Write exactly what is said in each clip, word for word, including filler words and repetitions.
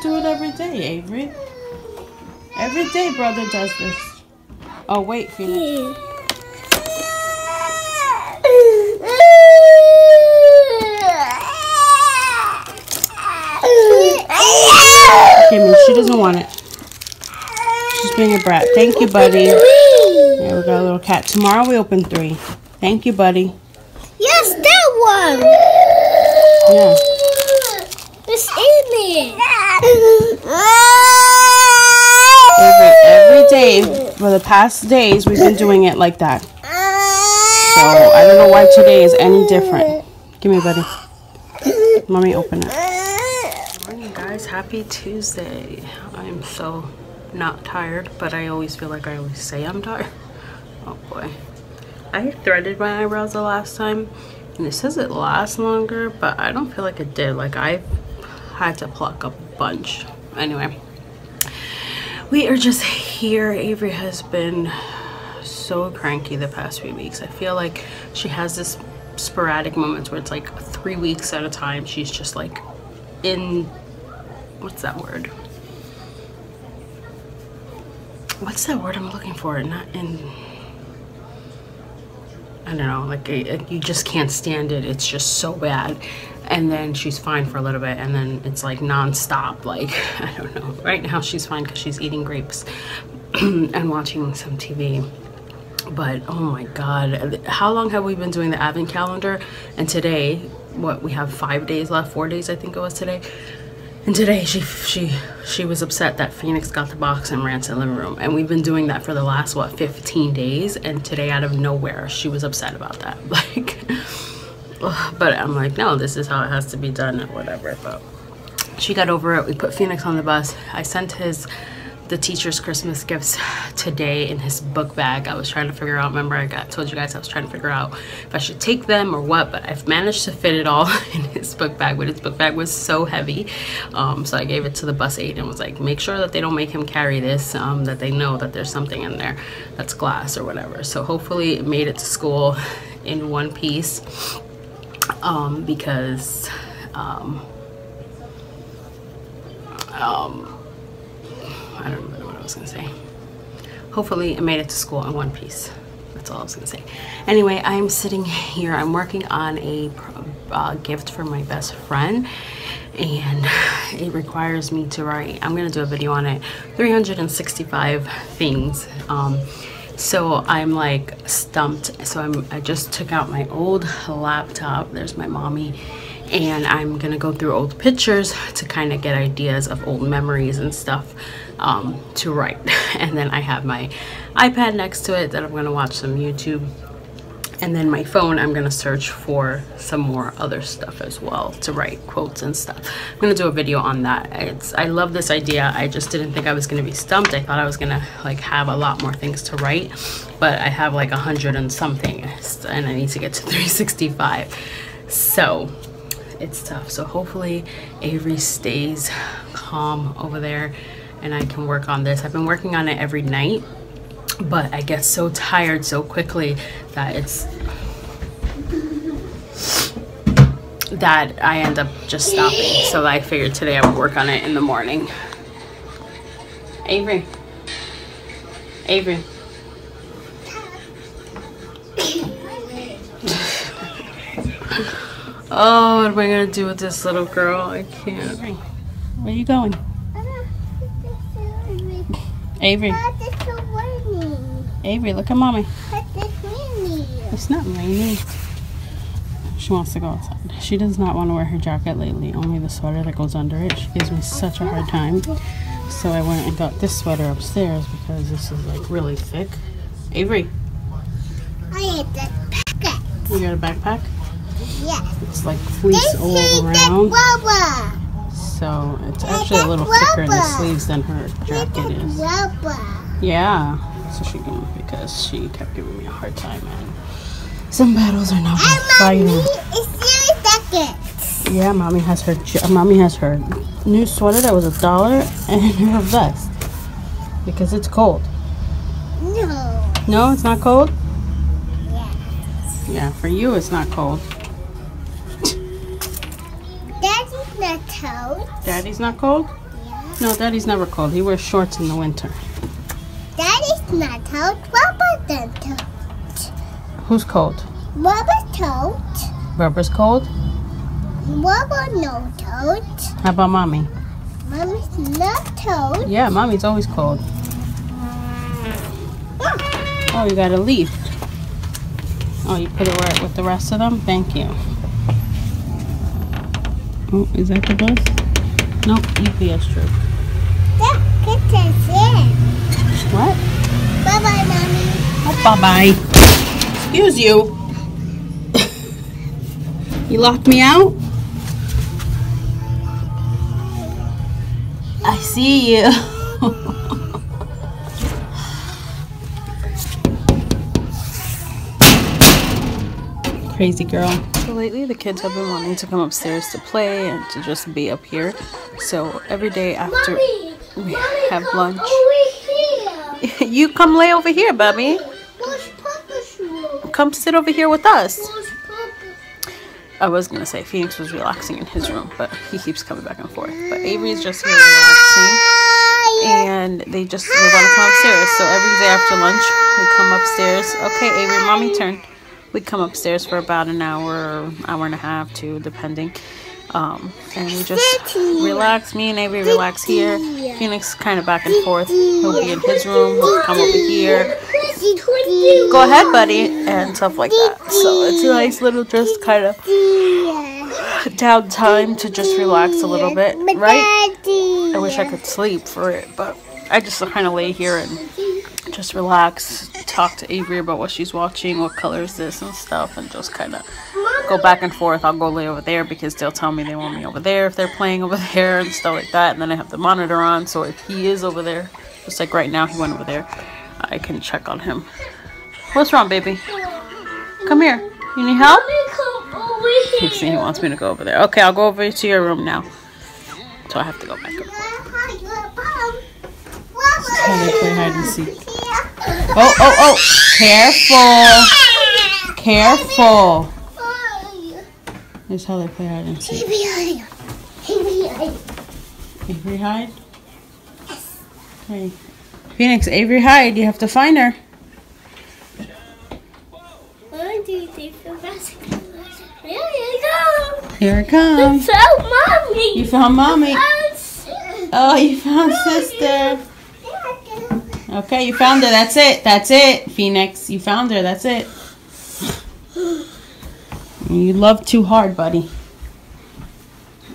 do it every day, Avery. Every day, brother does this. Oh, wait, Phoenix. Give me. She doesn't want it. She's being a brat. Thank you, buddy. Yeah, we got a little cat. Tomorrow we open three. Thank you, buddy. Yes, that one. Yeah. It's in there. Every, every day for the past days we've been doing it like that. So I don't know why today is any different. Give me, buddy. Mommy, open it. Good morning, guys. Happy Tuesday. I'm so not tired, but I always feel like I always say I'm tired. Oh boy. I threaded my eyebrows the last time, and it says it lasts longer, but I don't feel like it did. Like, I had to pluck a bunch. Anyway, we are just here. Avery has been so cranky the past few weeks. I feel like she has this sporadic moments where it's like three weeks at a time. She's just like in, what's that word? What's that word I'm looking for? Not in... I don't know, like it, it, you just can't stand it. It's just so bad. And then she's fine for a little bit, and then it's like non-stop. Like, I don't know. Right now she's fine because she's eating grapes and watching some T V. But oh my god, how long have we been doing the advent calendar? And today, what, we have five days left, four days I think it was today. And today she she she was upset that Phoenix got the box and ran to the living room. And we've been doing that for the last, what, fifteen days? And today, out of nowhere, she was upset about that. Like, but I'm like, no, this is how it has to be done and whatever. But she got over it. We put Phoenix on the bus. I sent his the teacher's Christmas gifts today in his book bag. I was trying to figure out, remember I got told you guys I was trying to figure out if I should take them or what, but I've managed to fit it all in his book bag, but his book bag was so heavy. Um, so I gave it to the bus aide and was like, make sure that they don't make him carry this, um, that they know that there's something in there that's glass or whatever. So hopefully it made it to school in one piece, um, because, um, um, I don't remember what I was gonna say. Hopefully I made it to school in one piece. That's all I was gonna say. Anyway, I'm sitting here. I'm working on a uh, gift for my best friend, and it requires me to write, I'm gonna do a video on it, three hundred sixty-five things. Um, so I'm like stumped. So I'm, I just took out my old laptop. There's my mommy. And I'm gonna go through old pictures to kind of get ideas of old memories and stuff um, to write. And then I have my iPad next to it that I'm gonna watch some YouTube. And then my phone, I'm gonna search for some more other stuff as well to write quotes and stuff. I'm gonna do a video on that. It's, I love this idea. I just didn't think I was gonna be stumped. I thought I was gonna like have a lot more things to write, but I have like a hundred and something, and I need to get to three sixty-five. So. It's tough. So hopefully Avery stays calm over there and I can work on this. I've been working on it every night, but I get so tired so quickly that it's that I end up just stopping. So I figured today I would work on it in the morning. Avery. Avery. Oh, what am I gonna do with this little girl? I can't. Avery, where are you going? Avery. Avery, look at mommy. It's not raining. She wants to go outside. She does not want to wear her jacket lately, only the sweater that goes under it. She gives me such a hard time. So I went and got this sweater upstairs because this is like really thick. Avery. I need the packet. You got a backpack? Yeah. It's like fleece all around. So it's actually a little thicker in the sleeves than her jacket is. Yeah. So she can, because she kept giving me a hard time, and some battles are now fighting. Yeah, mommy has her mommy has her new sweater that was a dollar and her vest because it's cold. No. No, it's not cold? Yeah. Yeah, for you it's not cold. Daddy's not cold. Daddy's not cold? Yeah. No, Daddy's never cold. He wears shorts in the winter. Daddy's not cold. Rubber's not cold. Who's cold? Rubber's cold. Rubber's cold? Rubber no cold. How about Mommy? Mommy's not cold. Yeah, Mommy's always cold. Oh, you got a leaf. Oh, you put it right with the rest of them? Thank you. Oh, is that the bus? Nope, E P S troop. That kitchen's in. What? Bye-bye, Mommy. Oh, bye-bye. Excuse you. You locked me out? I see you. Crazy girl. So lately the kids have been wanting to come upstairs to play and to just be up here. So every day after Mommy, we Mommy, have come lunch. Over here. You come lay over here, Mommy, Bubby. Come sit over here with us. I was gonna say Phoenix was relaxing in his room, but he keeps coming back and forth. But Avery's just here relaxing, and they just they want to come upstairs. So every day after lunch, we come upstairs. Okay, Avery, Mommy, turn. We come upstairs for about an hour, hour and a half, two, depending. Um, and we just relax. Me and Avery relax here. Phoenix kind of back and forth. He'll be in his room. He'll come over here. Go ahead, buddy, and stuff like that. So it's a nice little just kind of downtime to just relax a little bit, right? I wish I could sleep for it, but I just kind of lay here and just relax, talk to Avery about what she's watching, what color is this and stuff, and just kind of go back and forth. I'll go lay over there because they'll tell me they want me over there if they're playing over there and stuff like that. And then I have the monitor on, so if he is over there, just like right now he went over there, I can check on him. What's wrong, baby? Come here. You need help? He's saying he wants me to go over there. Okay, I'll go over to your room now. So I have to go back and forth. He's trying to play hide and seek. Oh, oh, oh! Careful! Careful! Here's how they play hide and seek. Avery hide. Avery hide? Yes. Okay. Phoenix, Avery hide. You have to find her. Here it comes. I found Mommy. You found Mommy. Oh, you found Sister. Okay, you found her. That's it. That's it, Phoenix. You found her. That's it. You love too hard, buddy.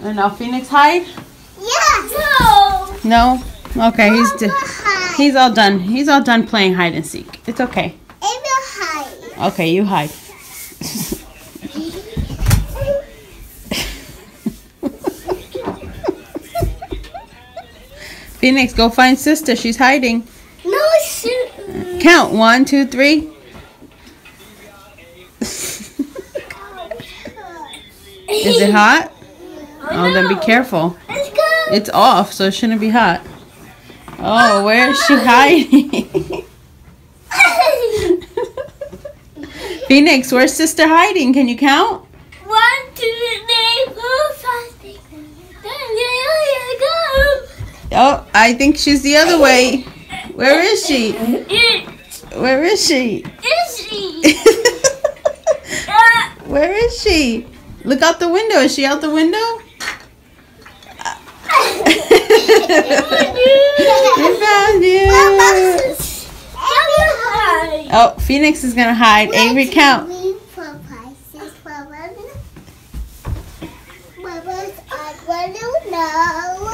And now Phoenix hide? Yeah. No. No? Okay, he's... He's all done. He's all done playing hide and seek. It's okay. Avery hide. Okay, you hide. Phoenix, go find Sister. She's hiding. No, she... Count. One, two, three. Is it hot? Oh, oh no. Then be careful. Let's go. It's off, so it shouldn't be hot. Oh, where is she hiding? Phoenix, where's Sister hiding? Can you count? One, two, three, four, five, six, seven, eight. Oh, I think she's the other way. Where is she? Where is she? Is she? Where is she? Look out the window. Is she out the window? We found you. Oh, Phoenix is gonna hide. Avery, count.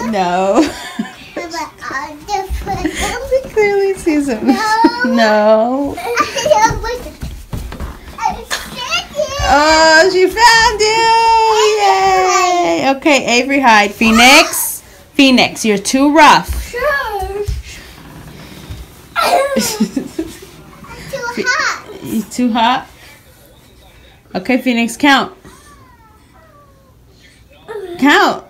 No. He clearly sees him. No. Oh, she found you! Yay! Okay, Avery, hide. Phoenix. Phoenix, you're too rough. Sure. I'm too hot. You're too hot? Okay, Phoenix, count. Count.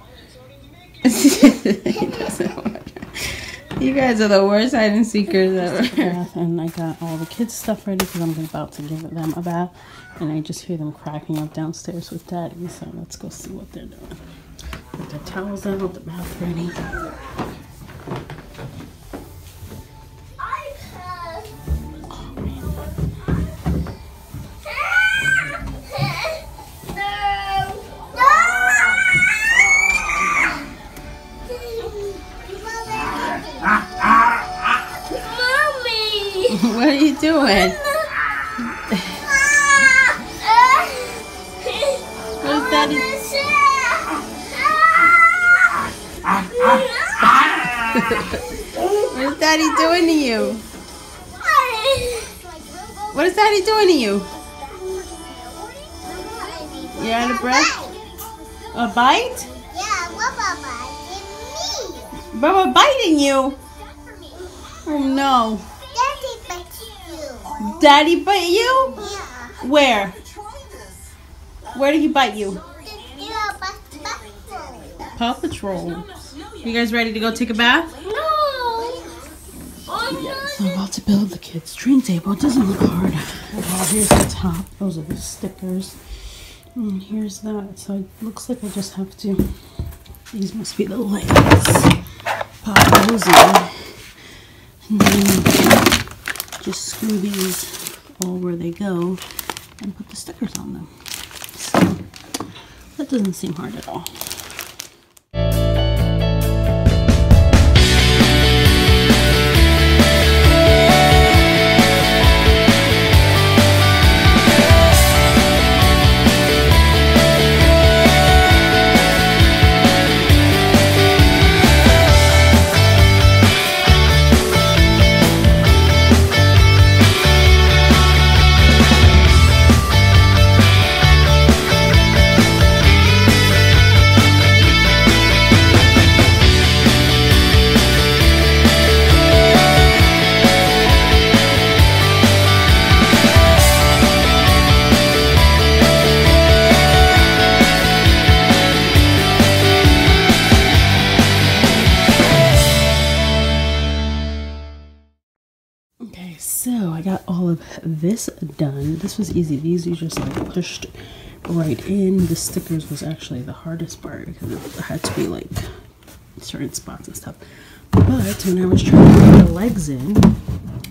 You guys are the worst hide and seekers ever. And I got all the kids' stuff ready because I'm about to give them a bath. And I just hear them cracking up downstairs with Daddy. So let's go see what they're doing. Put the towels out, the bath ready. doing? What's Daddy? What's Daddy doing to you? What is Daddy doing to you? You're out of breath? A bite? Yeah, Bubba biting me. Bubba biting you? Oh no. Daddy bites you. Daddy bite you? Yeah. Where? Where did he bite you? Paw Patrol. You guys ready to go take a bath? Yes. I'm about to build the kids' train table. It doesn't look hard. Oh, here's the top. Those are the stickers. And here's that. So it looks like I just have to. These must be the lights. Pop those in. And then just screw these all where they go and put the stickers on them. So that doesn't seem hard at all. So I got all of this done. This was easy. These you just like pushed right in. The stickers was actually the hardest part because it had to be like certain spots and stuff. But when I was trying to put the legs in,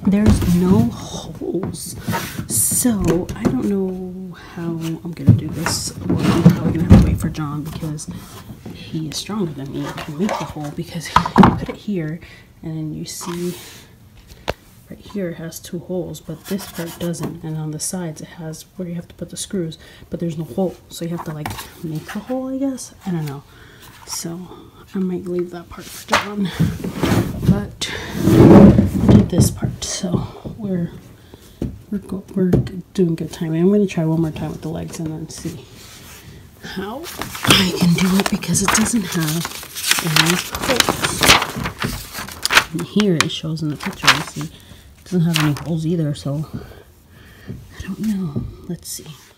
there's no holes. So I don't know how I'm gonna do this. Or I'm probably gonna have to wait for John because he is stronger than me. He can make the hole because he put it here and you see right here it has two holes, but this part doesn't, and on the sides it has where you have to put the screws, but there's no hole, so you have to like make the hole, I guess. I don't know, so I might leave that part for John, but I did this part, so we're we're, go we're doing good timing. I'm going to try one more time with the legs and then see how I can do it because it doesn't have any holes. And here it shows in the picture, you see. Doesn't have any holes either, so I don't know. Let's see.